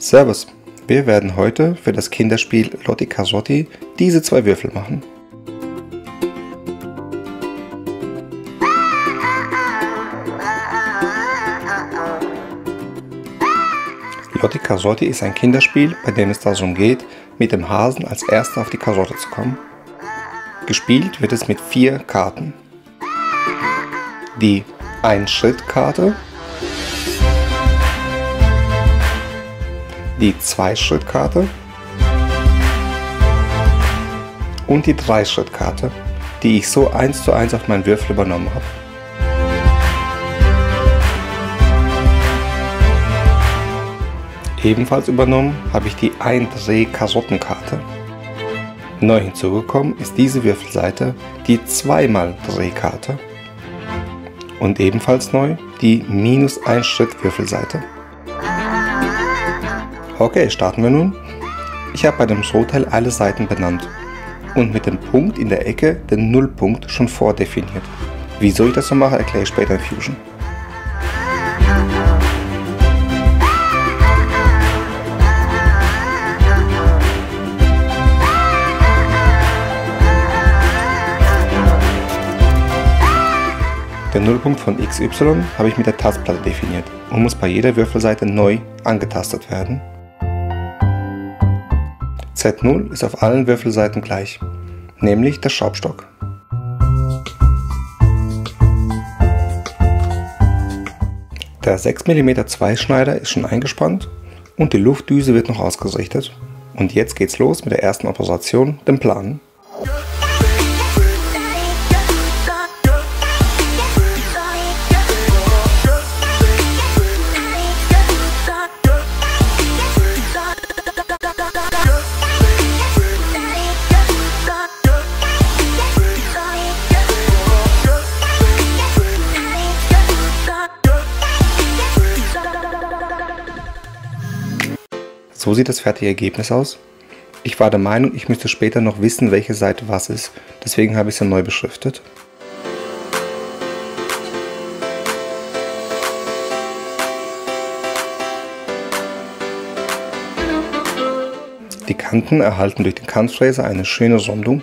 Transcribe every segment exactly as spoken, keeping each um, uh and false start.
Servus, wir werden heute für das Kinderspiel Lotti Karotti diese zwei Würfel machen. Lotti Karotti ist ein Kinderspiel, bei dem es darum geht, mit dem Hasen als Erster auf die Karotte zu kommen. Gespielt wird es mit vier Karten. Die Ein-Schritt-Karte, die Zwei-Schritt-Karte und die Drei-Schritt-Karte, die ich so eins zu eins auf meinen Würfel übernommen habe. Ebenfalls übernommen habe ich die Ein-Dreh-Karottenkarte. Neu hinzugekommen ist diese Würfelseite, die Zweimal-Drehkarte. Und ebenfalls neu die Minus-ein-Schritt-Würfelseite. Okay, starten wir nun. Ich habe bei dem Rohteil alle Seiten benannt und mit dem Punkt in der Ecke den Nullpunkt schon vordefiniert. Wieso ich das so mache, erkläre ich später in Fusion. Den Nullpunkt von X Y habe ich mit der Tastplatte definiert und muss bei jeder Würfelseite neu angetastet werden. Z null ist auf allen Würfelseiten gleich, nämlich der Schraubstock. Der sechs Millimeter Zweischneider ist schon eingespannt und die Luftdüse wird noch ausgerichtet. Und jetzt geht's los mit der ersten Operation, dem Planen. So sieht das fertige Ergebnis aus. Ich war der Meinung, ich müsste später noch wissen, welche Seite was ist. Deswegen habe ich sie neu beschriftet. Die Kanten erhalten durch den Kantfräser eine schöne Rundung.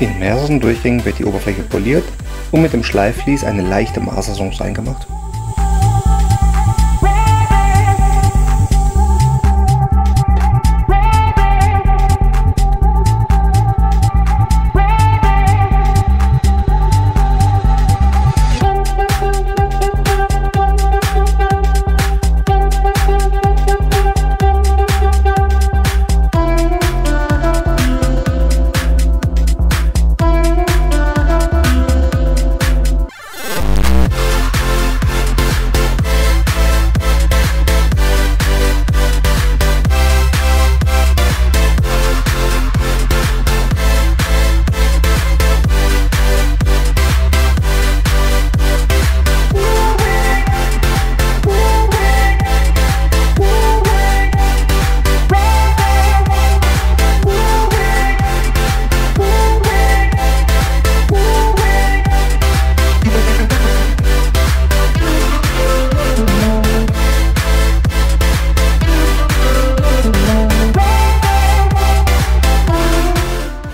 In mehreren Durchgängen wird die Oberfläche poliert und mit dem Schleifvlies eine leichte Maserung reingemacht.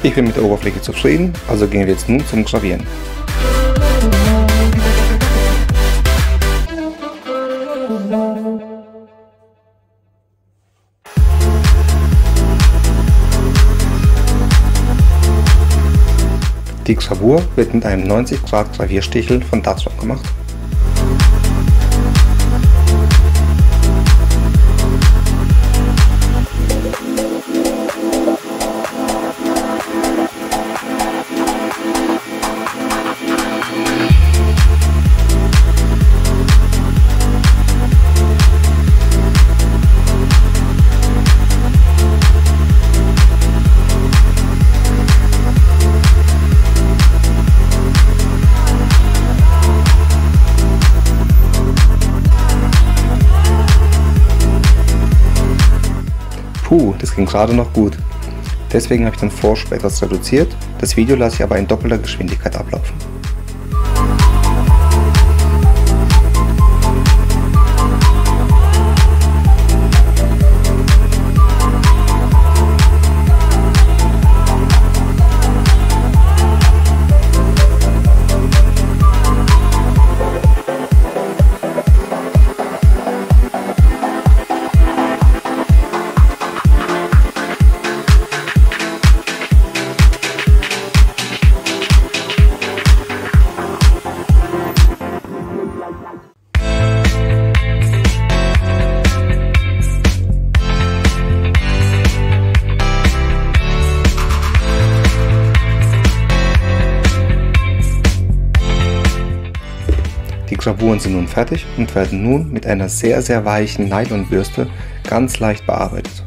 Ich bin mit der Oberfläche zufrieden, also gehen wir jetzt nun zum Gravieren. Die Gravur wird mit einem neunzig Grad Gravierstichel von Dartrock gemacht. Puh, das ging gerade noch gut. Deswegen habe ich den Vorschub etwas reduziert, das Video lasse ich aber in doppelter Geschwindigkeit ablaufen. Die Gravuren sind nun fertig und werden nun mit einer sehr sehr weichen Nylonbürste ganz leicht bearbeitet.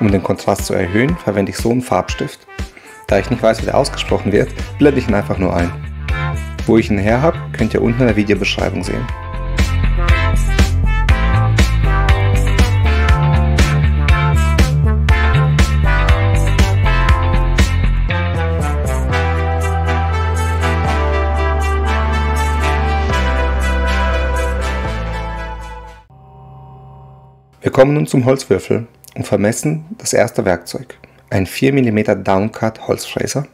Um den Kontrast zu erhöhen, verwende ich so einen Farbstift. Da ich nicht weiß, wie der ausgesprochen wird, blende ich ihn einfach nur ein. Wo ich ihn her habe, könnt ihr unten in der Videobeschreibung sehen. Wir kommen nun zum Holzwürfel und vermessen das erste Werkzeug, ein vier Millimeter Downcut Holzfräser.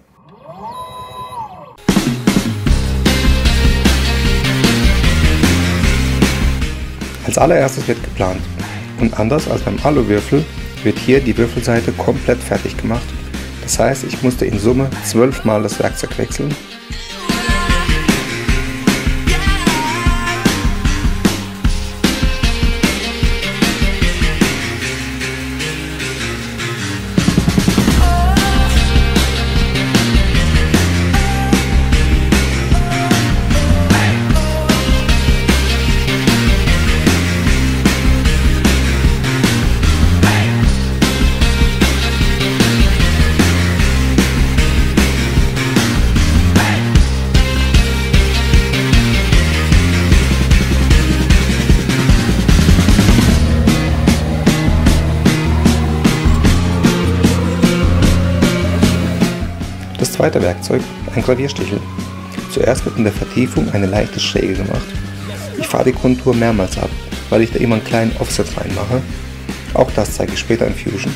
Als allererstes wird geplant und anders als beim Aluwürfel wird hier die Würfelseite komplett fertig gemacht. Das heißt, ich musste in Summe zwölf Mal das Werkzeug wechseln. Das zweite Werkzeug, ein Gravierstichel. Zuerst wird in der Vertiefung eine leichte Schräge gemacht. Ich fahre die Kontur mehrmals ab, weil ich da immer einen kleinen Offset reinmache. Auch das zeige ich später in Fusion.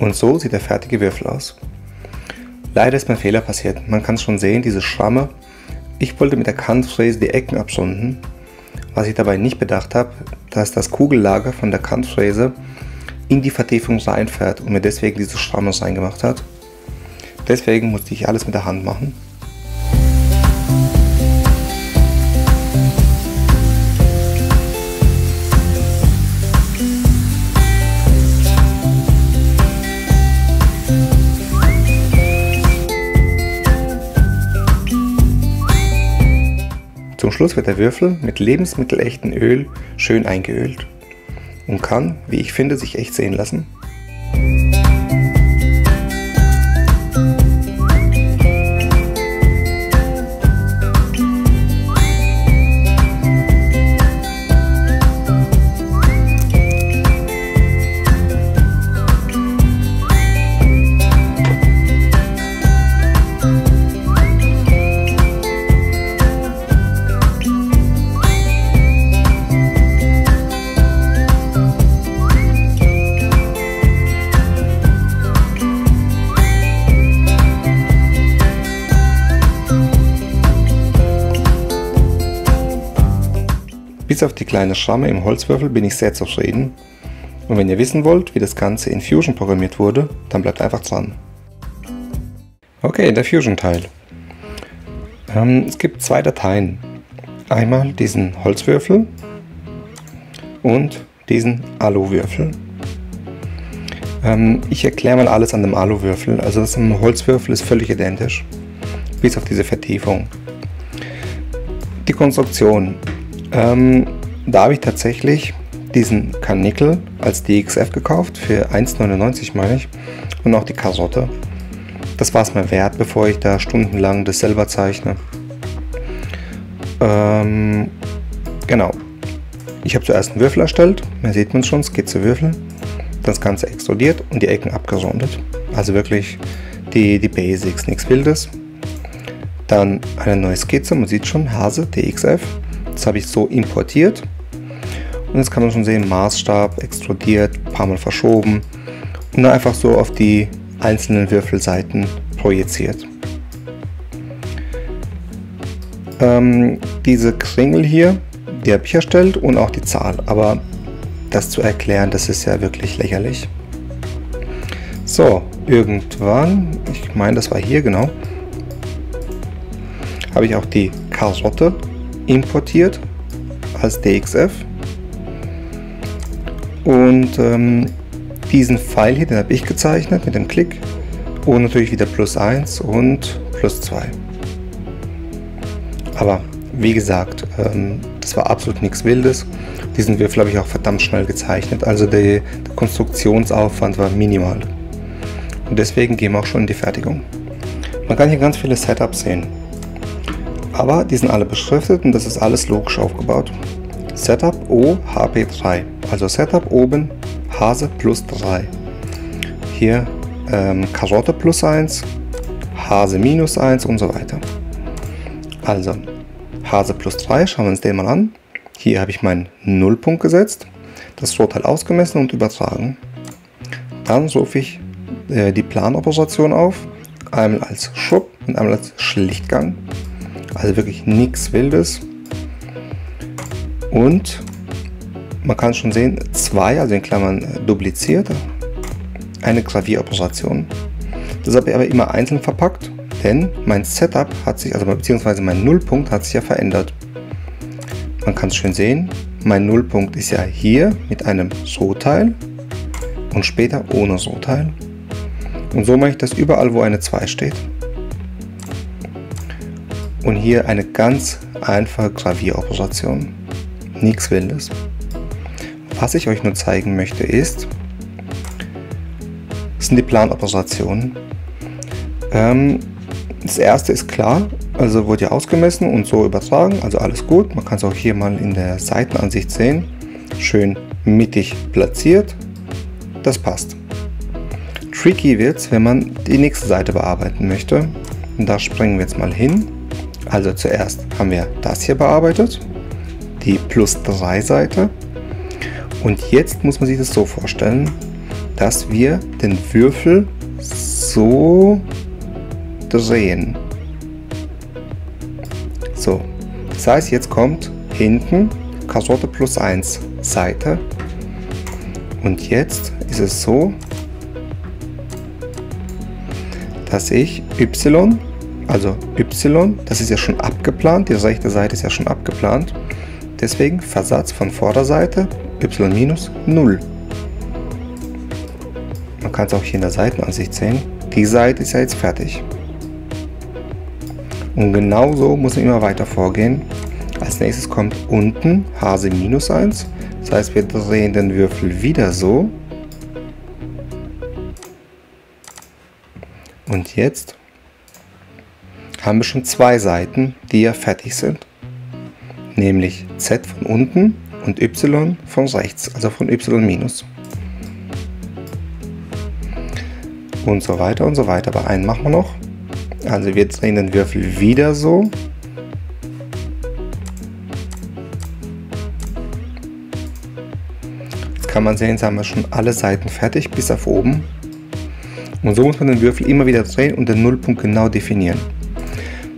Und so sieht der fertige Würfel aus. Leider ist mir ein Fehler passiert. Man kann es schon sehen, diese Schramme. Ich wollte mit der Kantfräse die Ecken abrunden. Was ich dabei nicht bedacht habe, dass das Kugellager von der Kantfräse in die Vertiefung reinfährt und mir deswegen diese Schramme reingemacht hat. Deswegen musste ich alles mit der Hand machen. Zum Schluss wird der Würfel mit lebensmittelechtem Öl schön eingeölt und kann, wie ich finde, sich echt sehen lassen. Bis auf die kleine Schramme im Holzwürfel bin ich sehr zufrieden. Und wenn ihr wissen wollt, wie das Ganze in Fusion programmiert wurde, dann bleibt einfach dran. Okay, der Fusion-Teil. Ähm, es gibt zwei Dateien. Einmal diesen Holzwürfel und diesen Aluwürfel. Ähm, ich erkläre mal alles an dem Aluwürfel. Also das am Holzwürfel ist völlig identisch, bis auf diese Vertiefung. Die Konstruktion. Ähm, da habe ich tatsächlich diesen Karnickel als D X F gekauft, für eins neunundneunzig meine ich, und auch die Karotte. Das war es mir wert, bevor ich da stundenlang das selber zeichne. Ähm, genau. Ich habe zuerst einen Würfel erstellt, da sieht man es schon, es geht zu Würfeln. Das Ganze extrudiert und die Ecken abgerundet. Also wirklich die, die Basics, nichts Wildes. Dann eine neue Skizze, man sieht schon, Hase, D X F. Das habe ich so importiert. Und jetzt kann man schon sehen, Maßstab, extrudiert, ein paar Mal verschoben. Und dann einfach so auf die einzelnen Würfelseiten projiziert. Ähm, diese Kringel hier, die habe ich erstellt und auch die Zahl, aber das zu erklären, das ist ja wirklich lächerlich. So, irgendwann, ich meine das war hier genau, habe ich auch die Karotte importiert als D X F und ähm, diesen Pfeil hier, den habe ich gezeichnet mit dem Klick und natürlich wieder plus eins und plus zwei. Aber wie gesagt, ähm, das war absolut nichts Wildes. Diesen Würfel habe ich auch verdammt schnell gezeichnet, also der, der Konstruktionsaufwand war minimal. Und deswegen gehen wir auch schon in die Fertigung. Man kann hier ganz viele Setups sehen, aber die sind alle beschriftet und das ist alles logisch aufgebaut. Setup O H P drei, also Setup oben, Hase plus drei. Hier ähm, Karotte plus eins, Hase minus eins und so weiter. Also Hase plus drei, schauen wir uns den mal an. Hier habe ich meinen Nullpunkt gesetzt, das Rohteil ausgemessen und übertragen. Dann rufe ich äh, die Planoperation auf, einmal als Schub und einmal als Schlichtgang. Also wirklich nichts Wildes. Und man kann schon sehen, zwei, also in Klammern dupliziert, eine Gravieroperation. Das habe ich aber immer einzeln verpackt, denn mein Setup hat sich, also beziehungsweise mein Nullpunkt hat sich ja verändert. Man kann es schön sehen, mein Nullpunkt ist ja hier mit einem So-Teil und später ohne So-Teil. Und so mache ich das überall, wo eine zwei steht. Und hier eine ganz einfache Gravieroperation. Nichts Wildes. Was ich euch nur zeigen möchte ist, sind die Planoperationen. Ähm, das erste ist klar, also wurde ja ausgemessen und so übertragen, also alles gut. Man kann es auch hier mal in der Seitenansicht sehen. Schön mittig platziert, das passt. Tricky wird es, wenn man die nächste Seite bearbeiten möchte. Und da springen wir jetzt mal hin. Also zuerst haben wir das hier bearbeitet, die plus drei Seite. Und jetzt muss man sich das so vorstellen, dass wir den Würfel so drehen. So, das heißt, jetzt kommt hinten Karotte plus eins Seite. Und jetzt ist es so, dass ich Y, also Y, das ist ja schon abgeplant, die rechte Seite ist ja schon abgeplant. Deswegen Versatz von Vorderseite Y minus null. Man kann es auch hier in der Seitenansicht sehen. Die Seite ist ja jetzt fertig. Und genau so muss man immer weiter vorgehen. Als nächstes kommt unten Hase minus eins. Das heißt, wir drehen den Würfel wieder so. Und jetzt haben wir schon zwei Seiten, die ja fertig sind. Nämlich Z von unten und Y von rechts, also von Y minus. Und so weiter und so weiter. Aber einen machen wir noch. Also wir drehen den Würfel wieder so. Jetzt kann man sehen, jetzt haben wir schon alle Seiten fertig, bis auf oben. Und so muss man den Würfel immer wieder drehen und den Nullpunkt genau definieren.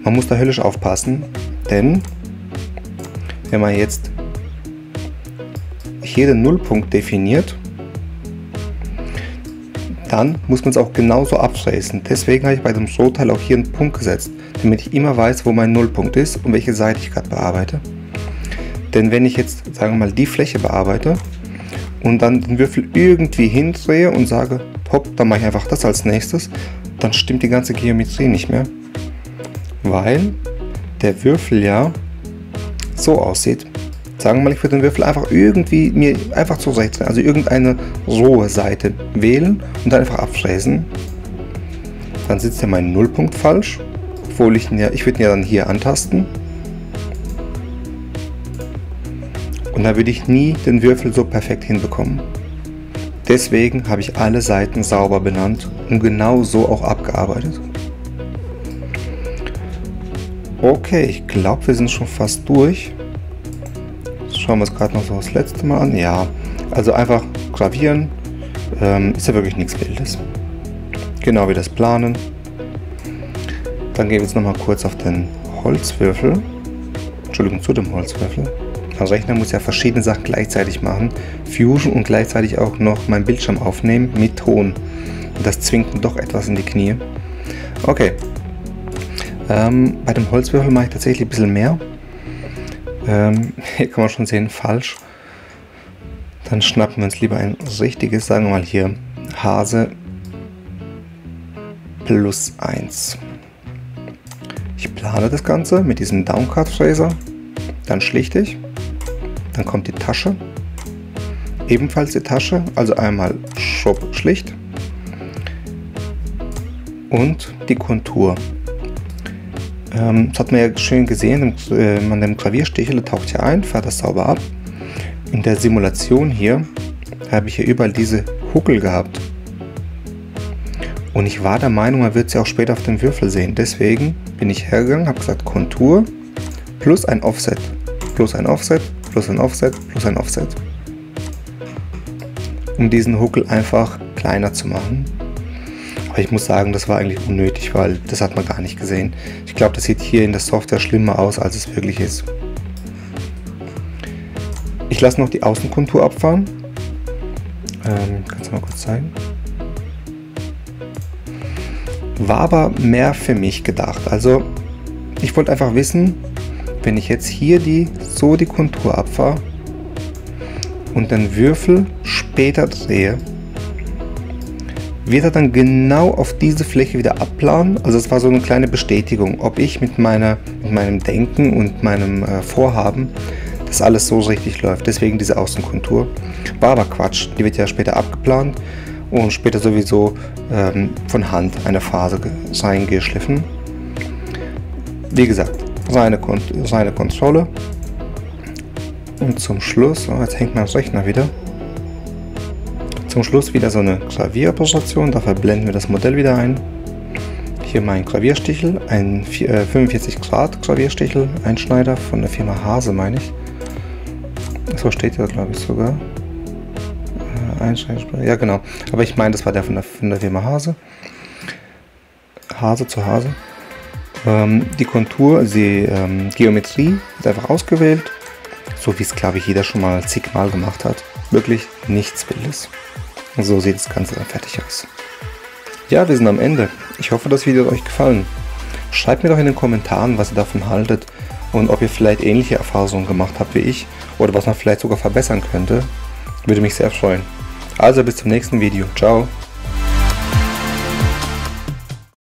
Man muss da höllisch aufpassen, denn wenn man jetzt hier den Nullpunkt definiert, dann muss man es auch genauso abschließen. Deswegen habe ich bei dem Rohteil auch hier einen Punkt gesetzt, damit ich immer weiß, wo mein Nullpunkt ist und welche Seite ich gerade bearbeite. Denn wenn ich jetzt, sagen wir mal, die Fläche bearbeite und dann den Würfel irgendwie hindrehe und sage, hopp, dann mache ich einfach das als nächstes, dann stimmt die ganze Geometrie nicht mehr, weil der Würfel ja so aussieht. Sagen wir mal, ich würde den Würfel einfach irgendwie mir einfach zurechtdrehen, also irgendeine rohe Seite wählen und dann einfach abfräsen. Dann sitzt ja mein Nullpunkt falsch, obwohl ich ihn ja, ich würde ihn ja dann hier antasten. Und da würde ich nie den Würfel so perfekt hinbekommen. Deswegen habe ich alle Seiten sauber benannt und genau so auch abgearbeitet. Okay, ich glaube, wir sind schon fast durch. Schauen wir uns gerade noch so das letzte Mal an. Ja, also einfach gravieren. Ähm, ist ja wirklich nichts Wildes. Genau wie das Planen. Dann gehen wir jetzt nochmal kurz auf den Holzwürfel. Entschuldigung, zu dem Holzwürfel. Der Rechner muss ja verschiedene Sachen gleichzeitig machen. Fusion und gleichzeitig auch noch meinen Bildschirm aufnehmen mit Ton. Und das zwingt mir doch etwas in die Knie. Okay. Ähm, bei dem Holzwürfel mache ich tatsächlich ein bisschen mehr. Ähm, hier kann man schon sehen, falsch. Dann schnappen wir uns lieber ein richtiges, sagen wir mal hier, Hase plus eins. Ich plane das Ganze mit diesem Downcard-Fräser, dann schlichte ich, dann kommt die Tasche, ebenfalls die Tasche, also einmal schub, schlicht und die Kontur. Das hat man ja schön gesehen, an dem Gravierstichel taucht hier ein, fährt das sauber ab. In der Simulation hier habe ich hier überall diese Huckel gehabt. Und ich war der Meinung, man wird sie auch später auf dem Würfel sehen. Deswegen bin ich hergegangen, habe gesagt Kontur plus ein Offset, plus ein Offset, plus ein Offset, plus ein Offset. Um diesen Huckel einfach kleiner zu machen. Aber ich muss sagen, das war eigentlich unnötig, weil das hat man gar nicht gesehen. Ich glaube, das sieht hier in der Software schlimmer aus, als es wirklich ist. Ich lasse noch die Außenkontur abfahren. Ähm, kannst du mal kurz zeigen? War aber mehr für mich gedacht. Also ich wollte einfach wissen, wenn ich jetzt hier die, so die Kontur abfahre und den Würfel später drehe, wird er dann genau auf diese Fläche wieder abplanen. Also es war so eine kleine Bestätigung, ob ich mit, meiner, mit meinem Denken und meinem äh, Vorhaben, dass alles so richtig läuft. Deswegen diese Außenkontur. War aber Quatsch, die wird ja später abgeplant und später sowieso ähm, von Hand eine Phase reingeschliffen. Wie gesagt, reine, Kon reine Kontrolle. Und zum Schluss, oh, jetzt hängt mein Rechner wieder. Zum Schluss wieder so eine Gravieroperation, dafür blenden wir das Modell wieder ein. Hier mein Gravierstichel, ein fünfundvierzig Grad Gravierstichel, Einschneider von der Firma Hase, meine ich. So steht ja, glaube ich, sogar. Einschneider, ja genau, aber ich meine, das war der von der, von der Firma Hase. Hase zu Hase. Ähm, die Kontur, die ähm, Geometrie ist einfach ausgewählt, so wie es, glaube ich, jeder schon mal zigmal gemacht hat. Wirklich nichts Wildes. So sieht das Ganze dann fertig aus. Ja, wir sind am Ende. Ich hoffe, das Video hat euch gefallen. Schreibt mir doch in den Kommentaren, was ihr davon haltet und ob ihr vielleicht ähnliche Erfahrungen gemacht habt wie ich oder was man vielleicht sogar verbessern könnte. Würde mich sehr freuen. Also bis zum nächsten Video. Ciao.